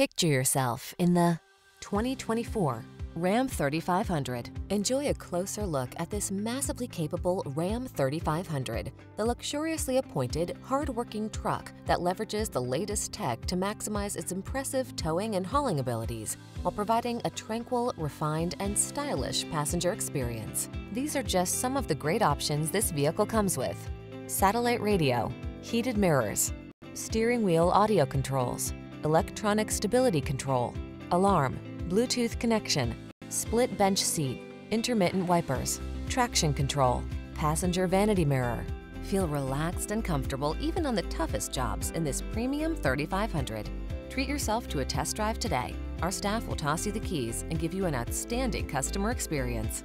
Picture yourself in the 2024 Ram 3500. Enjoy a closer look at this massively capable Ram 3500, the luxuriously appointed, hard-working truck that leverages the latest tech to maximize its impressive towing and hauling abilities while providing a tranquil, refined, and stylish passenger experience. These are just some of the great options this vehicle comes with: satellite radio, heated mirrors, steering wheel audio controls, electronic stability control, alarm, Bluetooth connection, split bench seat, intermittent wipers, traction control, passenger vanity mirror. Feel relaxed and comfortable even on the toughest jobs in this premium 3500. Treat yourself to a test drive today. Our staff will toss you the keys and give you an outstanding customer experience.